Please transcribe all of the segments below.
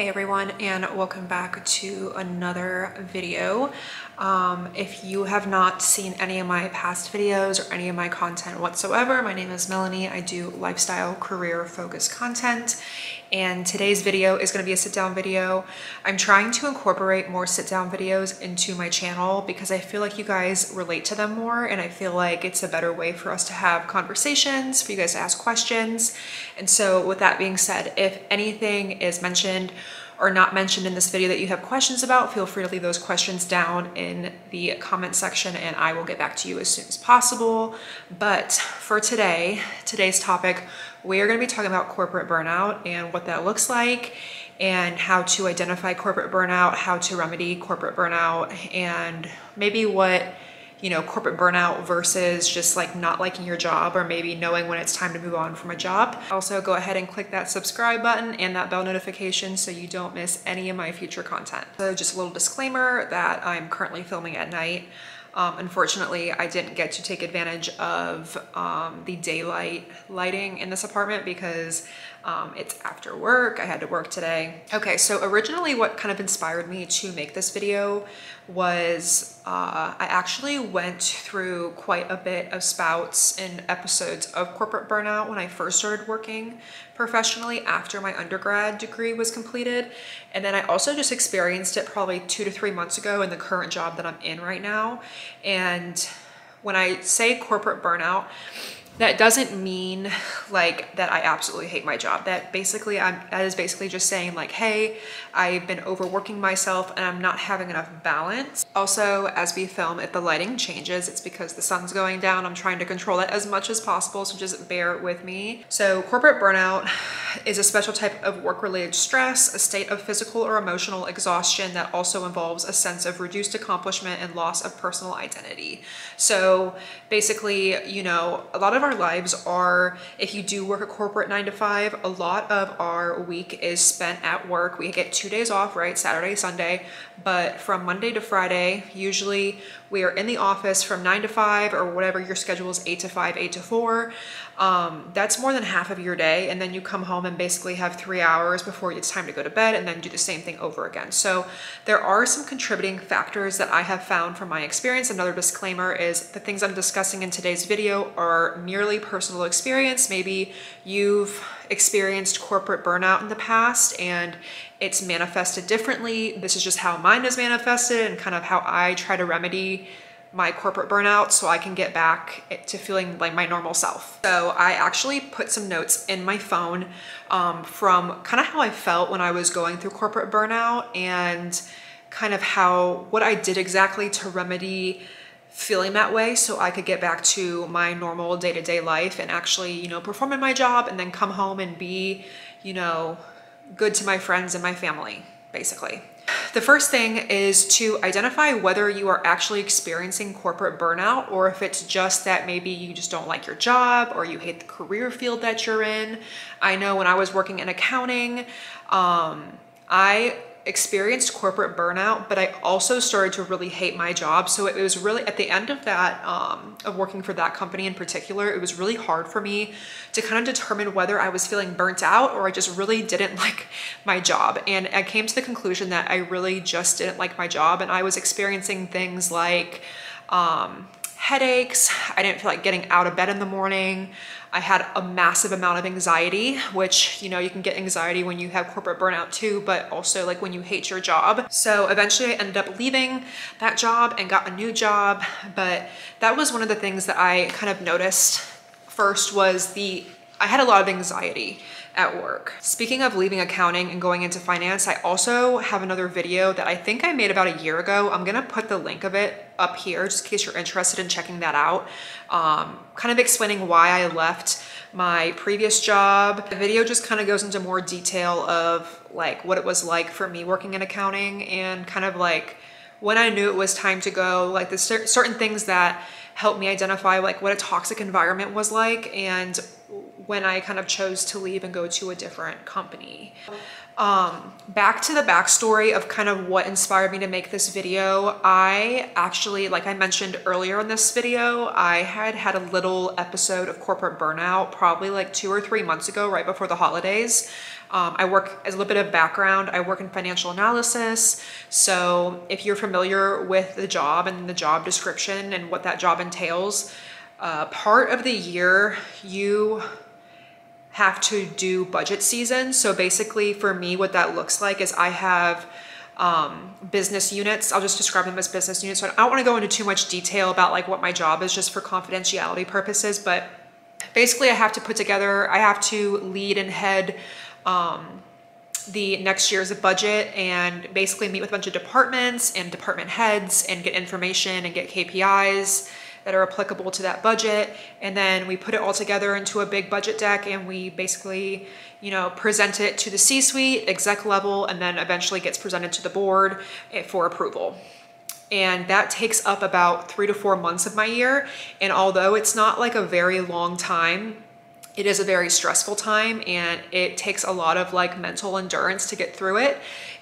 Hey everyone, and welcome back to another video. If you have not seen any of my past videos or any of my content whatsoever, my name is Melanie. I do lifestyle, career focused content, and today's video is going to be a sit down video. I'm trying to incorporate more sit down videos into my channel because I feel like you guys relate to them more, and I feel like it's a better way for us to have conversations, for you guys to ask questions. And so with that being said, if anything is mentioned or not mentioned in this video that you have questions about, feel free to leave those questions down in the comment section and I will get back to you as soon as possible. But for today's topic, we are going to be talking about corporate burnout and what that looks like, and how to identify corporate burnout, how to remedy corporate burnout, and maybe what, you know, corporate burnout versus just like not liking your job, or maybe knowing when it's time to move on from a job. Also, go ahead and click that subscribe button and that bell notification so you don't miss any of my future content. So just a little disclaimer that I'm currently filming at night. Unfortunately, I didn't get to take advantage of the daylight lighting in this apartment because it's after work. I had to work today. Okay, so originally what kind of inspired me to make this video was I actually went through quite a bit of spouts and episodes of corporate burnout when I first started working professionally after my undergrad degree was completed. And then I also just experienced it probably 2 to 3 months ago in the current job that I'm in right now. And when I say corporate burnout, that doesn't mean like that I absolutely hate my job. That is basically just saying like, hey, I've been overworking myself and I'm not having enough balance. Also, as we film, if the lighting changes, it's because the sun's going down. I'm trying to control it as much as possible, so just bear with me. So corporate burnout is a special type of work-related stress, a state of physical or emotional exhaustion that also involves a sense of reduced accomplishment and loss of personal identity. So basically, you know, a lot of our lives are, if you do work a corporate 9 to 5, a lot of our week is spent at work. We get 2 days off, right? Saturday, Sunday, but from Monday to Friday, usually we are in the office from 9 to 5, or whatever your schedule is, 8 to 5, 8 to 4. That's more than half of your day. And then you come home and basically have 3 hours before it's time to go to bed, and then do the same thing over again. So there are some contributing factors that I have found from my experience. Another disclaimer is the things I'm discussing in today's video are merely personal experience. Maybe you've experienced corporate burnout in the past and it's manifested differently. This is just how mine is manifested and kind of how I try to remedy my corporate burnout so I can get back to feeling like my normal self. So I actually put some notes in my phone from kind of how I felt when I was going through corporate burnout, and kind of what I did exactly to remedy feeling that way so I could get back to my normal day-to-day life and actually, you know, perform in my job and then come home and be, you know, good to my friends and my family, basically. The first thing is to identify whether you are actually experiencing corporate burnout, or if it's just that maybe you just don't like your job or you hate the career field that you're in. I know when I was working in accounting, I experienced corporate burnout, but I also started to really hate my job. So it was really at the end of that, of working for that company in particular, it was really hard for me to kind of determine whether I was feeling burnt out or I just really didn't like my job. And I came to the conclusion that I really just didn't like my job. And I was experiencing things like, headaches. I didn't feel like getting out of bed in the morning. I had a massive amount of anxiety, which, you know, you can get anxiety when you have corporate burnout too, but also like when you hate your job. So eventually I ended up leaving that job and got a new job. But that was one of the things that I kind of noticed first was I had a lot of anxiety at work. Speaking of leaving accounting and going into finance, I also have another video that I think I made about a year ago. I'm gonna put the link of it up here just in case you're interested in checking that out. Kind of explaining why I left my previous job. The video just kind of goes into more detail of like what it was like for me working in accounting, and kind of like when I knew it was time to go, like the certain things that helped me identify like what a toxic environment was like, and when I kind of chose to leave and go to a different company. Back to the backstory of kind of what inspired me to make this video. I actually, like I mentioned earlier in this video, I had a little episode of corporate burnout probably like 2 or 3 months ago, right before the holidays. I work, as a little bit of background, I work in financial analysis. So if you're familiar with the job and the job description and what that job entails, part of the year you have to do budget season. So basically for me, what that looks like is I have business units. I'll just describe them as business units. So I don't want to go into too much detail about like what my job is just for confidentiality purposes, but basically I have to put together, I have to lead and head the next year's budget and basically meet with a bunch of departments and department heads and get information and get KPIs that are applicable to that budget. And then we put it all together into a big budget deck and we basically, you know, present it to the C-suite, exec level, and then eventually gets presented to the board for approval. And that takes up about 3 to 4 months of my year. And although it's not like a very long time, it is a very stressful time and it takes a lot of like mental endurance to get through it.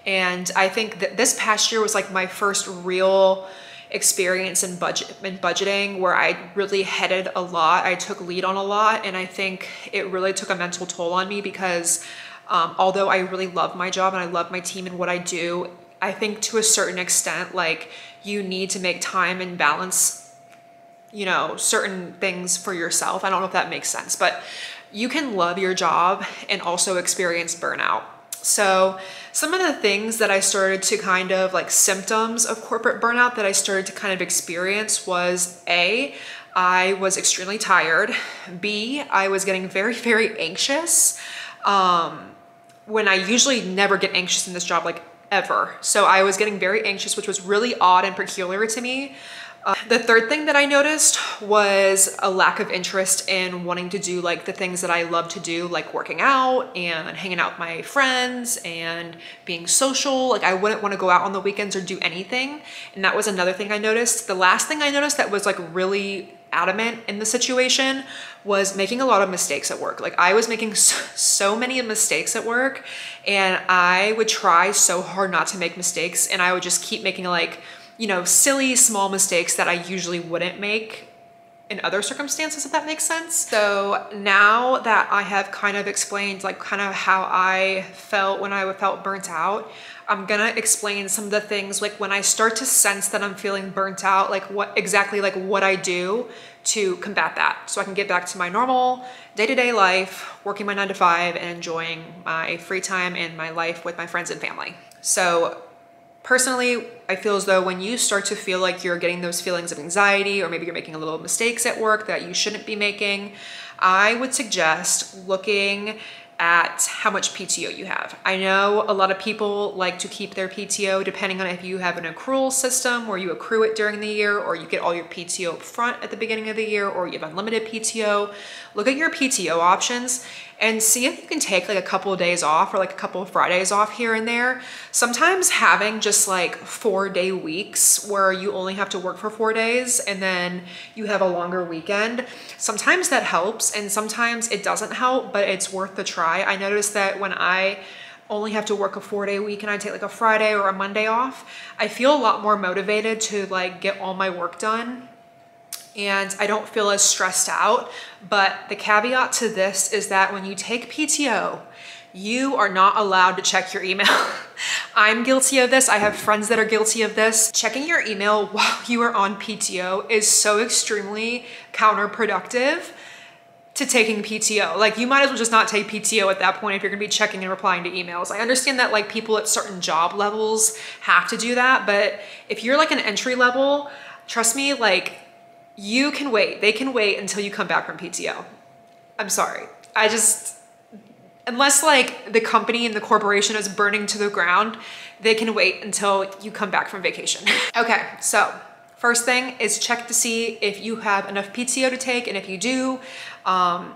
And I think that this past year was like my first real experience in budgeting where I really headed a lot. I took lead on a lot, and I think it really took a mental toll on me because although I really love my job and I love my team and what I do, I think to a certain extent, like, you need to make time and balance, you know, certain things for yourself. I don't know if that makes sense, but you can love your job and also experience burnout. So some of the things that I started to kind of like symptoms of corporate burnout that I started to kind of experience was A, I was extremely tired. B, I was getting very, very anxious. When I usually never get anxious in this job, like ever. So I was getting very anxious, which was really odd and peculiar to me. The third thing that I noticed was a lack of interest in wanting to do like the things that I love to do, like working out and hanging out with my friends and being social. Like I wouldn't want to go out on the weekends or do anything. And that was another thing I noticed. The last thing I noticed that was like really adamant in the situation was making a lot of mistakes at work. Like I was making so many mistakes at work, and I would try so hard not to make mistakes, and I would just keep making like, you know, silly small mistakes that I usually wouldn't make in other circumstances, if that makes sense. So now that I have kind of explained like kind of how I felt when I felt burnt out, I'm gonna explain some of the things like when I start to sense that I'm feeling burnt out, like what exactly like what I do to combat that so I can get back to my normal day-to-day life, working my 9 to 5 and enjoying my free time and my life with my friends and family. So personally, I feel as though when you start to feel like you're getting those feelings of anxiety, or maybe you're making a little mistakes at work that you shouldn't be making, I would suggest looking at how much PTO you have. I know a lot of people like to keep their PTO depending on if you have an accrual system where you accrue it during the year, or you get all your PTO up front at the beginning of the year, or you have unlimited PTO. Look at your PTO options and see if you can take like a couple of days off or like a couple of Fridays off here and there. Sometimes having just like 4-day weeks where you only have to work for 4 days and then you have a longer weekend, sometimes that helps and sometimes it doesn't help, but it's worth the try. I noticed that when I only have to work a 4-day week and I take like a Friday or a Monday off, I feel a lot more motivated to like get all my work done. And I don't feel as stressed out. But the caveat to this is that when you take PTO, you are not allowed to check your email. I'm guilty of this. I have friends that are guilty of this. Checking your email while you are on PTO is so extremely counterproductive to taking PTO. Like you might as well just not take PTO at that point if you're gonna be checking and replying to emails. I understand that like people at certain job levels have to do that, but if you're like an entry level, trust me, like, you can wait. They can wait until you come back from PTO. I'm sorry. I just, unless like the company and the corporation is burning to the ground, they can wait until you come back from vacation. Okay, so first thing is check to see if you have enough PTO to take, and if you do,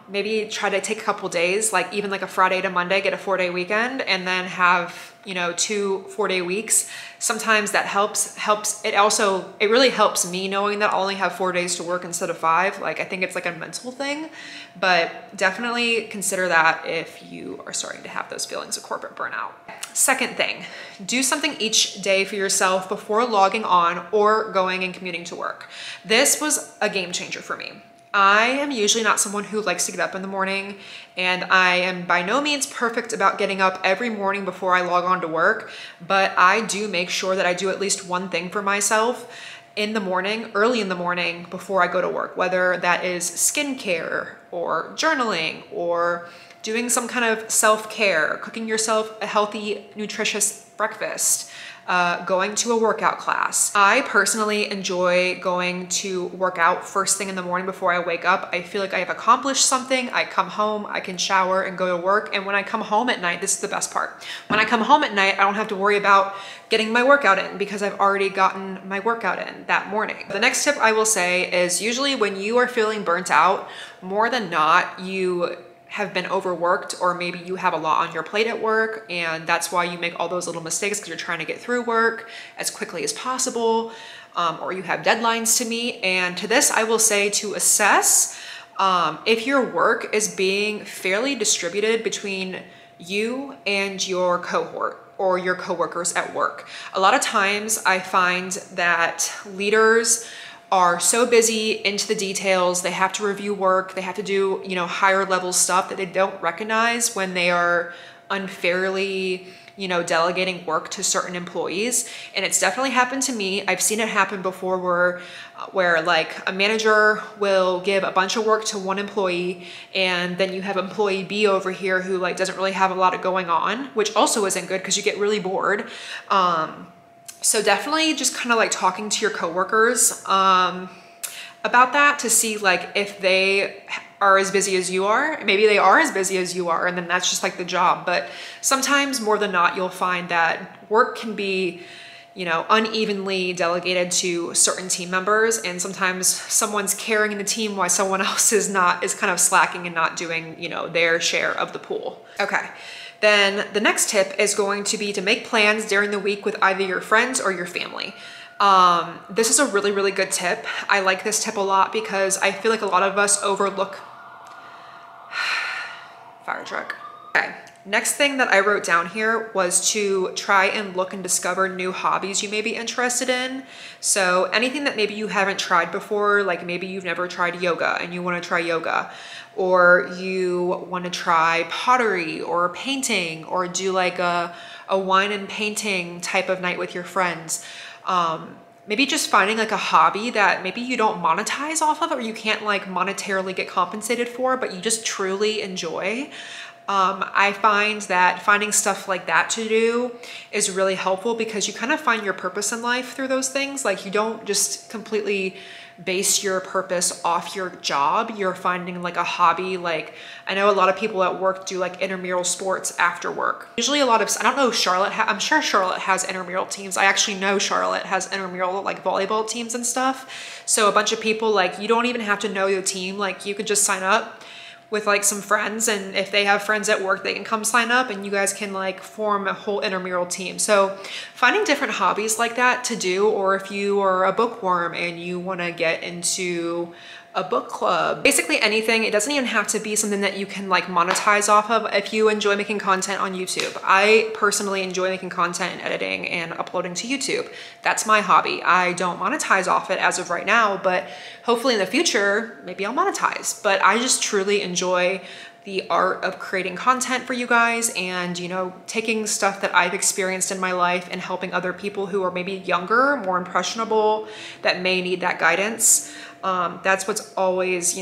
maybe try to take a couple days, like even like a Friday to Monday, get a 4-day weekend, and then have, you know, 2 4-day weeks. Sometimes that helps. It really helps me knowing that I only have 4 days to work instead of 5. Like I think it's like a mental thing, but definitely consider that if you are starting to have those feelings of corporate burnout. Second thing, do something each day for yourself before logging on or going and commuting to work. This was a game changer for me. I am usually not someone who likes to get up in the morning, and I am by no means perfect about getting up every morning before I log on to work, but I do make sure that I do at least one thing for myself in the morning, early in the morning before I go to work, whether that is skincare or journaling or doing some kind of self-care, cooking yourself a healthy, nutritious breakfast, going to a workout class. I personally enjoy going to work out first thing in the morning before I wake up. I feel like I have accomplished something. I come home, I can shower and go to work. And when I come home at night, this is the best part. When I come home at night, I don't have to worry about getting my workout in because I've already gotten my workout in that morning. The next tip I will say is usually when you are feeling burnt out, more than not, you have been overworked, or maybe you have a lot on your plate at work and that's why you make all those little mistakes because you're trying to get through work as quickly as possible, or you have deadlines to meet. And to this, I will say to assess if your work is being fairly distributed between you and your cohort or your coworkers at work. A lot of times I find that leaders are so busy into the details. They have to review work. They have to do, higher level stuff that they don't recognize when they are unfairly, delegating work to certain employees. And it's definitely happened to me. I've seen it happen before where like a manager will give a bunch of work to one employee, and then you have employee B over here who like doesn't really have a lot of going on, which also isn't good because you get really bored. So definitely just kind of like talking to your coworkers about that to see like if they are as busy as you are. Maybe they are as busy as you are, and then that's just like the job. But sometimes more than not, you'll find that work can be, unevenly delegated to certain team members. And sometimes someone's carrying the team while someone else is kind of slacking and not doing, their share of the pool. Okay. Then the next tip is going to be to make plans during the week with either your friends or your family. This is a really, really good tip. I like this tip a lot because I feel like a lot of us overlook. Fire truck. Okay. Next thing that I wrote down here was to try and look and discover new hobbies you may be interested in. So anything that maybe you haven't tried before, like maybe you've never tried yoga and you want to try yoga, or you want to try pottery or painting, or do like a wine and painting type of night with your friends. Maybe just finding like a hobby that maybe you don't monetize off of, or you can't like monetarily get compensated for, but you just truly enjoy. I find that finding stuff like that to do is really helpful because you kind of find your purpose in life through those things. Like you don't just completely base your purpose off your job. You're finding like a hobby. Like I know a lot of people at work do like intramural sports after work. Usually a lot of, I don't know if Charlotte, I'm sure Charlotte has intramural teams. I actually know Charlotte has intramural like volleyball teams and stuff. So a bunch of people, like you don't even have to know your team. Like you could just sign up with like some friends, and if they have friends at work, they can come sign up and you guys can like form a whole intramural team. So finding different hobbies like that to do, or if you are a bookworm and you want to get into a book club, basically anything. It doesn't even have to be something that you can like monetize off of. If you enjoy making content on YouTube, I personally enjoy making content and editing and uploading to YouTube. That's my hobby. I don't monetize off it as of right now, but hopefully in the future, maybe I'll monetize. But I just truly enjoy the art of creating content for you guys and, taking stuff that I've experienced in my life and helping other people who are maybe younger, more impressionable, that may need that guidance. That's what's always,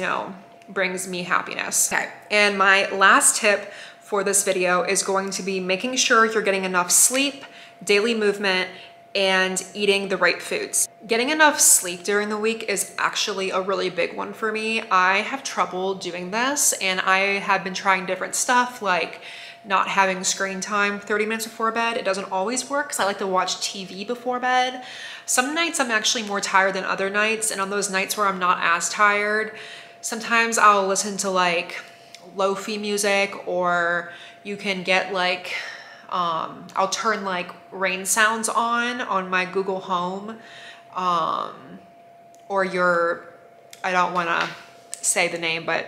brings me happiness. Okay. And my last tip for this video is going to be making sure you're getting enough sleep, daily movement, and eating the right foods. Getting enough sleep during the week is actually a really big one for me. I have trouble doing this, and I have been trying different stuff like not having screen time 30 minutes before bed. It doesn't always work because I like to watch TV before bed. Some nights I'm actually more tired than other nights, and on those nights where I'm not as tired, sometimes I'll listen to like lo-fi music, or you can get like I'll turn like rain sounds on my Google Home, or your, I don't want to say the name, but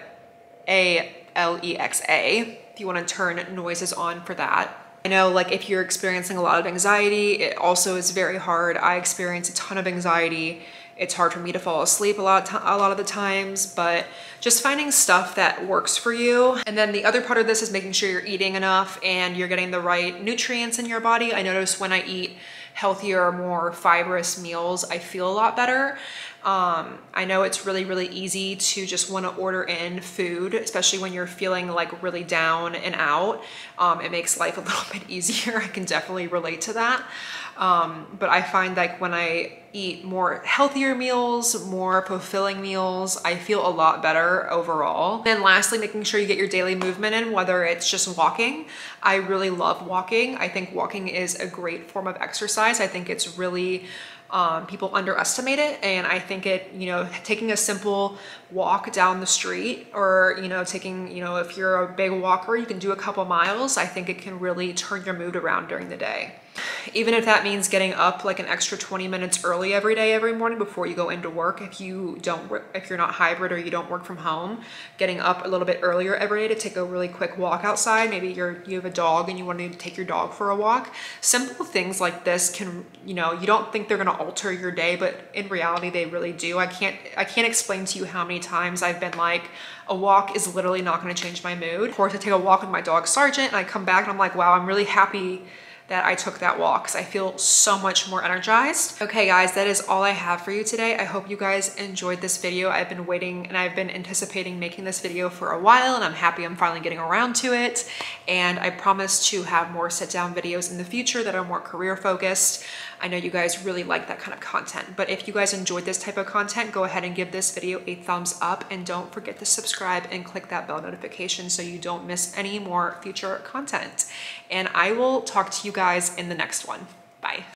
Alexa, if you want to turn noises on for that. I know like if you're experiencing a lot of anxiety, it also is very hard. I experience a ton of anxiety, It's hard for me to fall asleep a lot of the times, but just finding stuff that works for you. And then the other part of this is making sure you're eating enough and you're getting the right nutrients in your body. I notice when I eat healthier, more fibrous meals, I feel a lot better. I know it's really, really easy to just want to order in food, especially when you're feeling like really down and out. It makes life a little bit easier. I can definitely relate to that. But I find like when I eat more healthier meals, more fulfilling meals, I feel a lot better overall. Then lastly, making sure you get your daily movement in, whether it's just walking. I really love walking. I think walking is a great form of exercise. I think it's really, people underestimate it. And I think it, you know, taking a simple walk down the street or, you know, taking, you know, if you're a big walker, you can do a couple miles. I think it can really turn your mood around during the day. Even if that means getting up like an extra 20 minutes early every day, every morning before you go into work, if you're not hybrid or you don't work from home, getting up a little bit earlier every day to take a really quick walk outside. Maybe you have a dog and you want to take your dog for a walk. Simple things like this can, you know, you don't think they're going to alter your day, but in reality they really do. I can't explain to you how many times I've been like, a walk is literally not going to change my mood. Of course, I take a walk with my dog Sergeant and I come back and I'm like, wow, I'm really happy that I took that walk because I feel so much more energized. Okay guys, that is all I have for you today. I hope you guys enjoyed this video. I've been waiting and I've been anticipating making this video for a while, and I'm happy I'm finally getting around to it. And I promise to have more sit down videos in the future that are more career focused. I know you guys really like that kind of content, but if you guys enjoyed this type of content, go ahead and give this video a thumbs up and don't forget to subscribe and click that bell notification so you don't miss any more future content. And I will talk to you guys in the next one. Bye.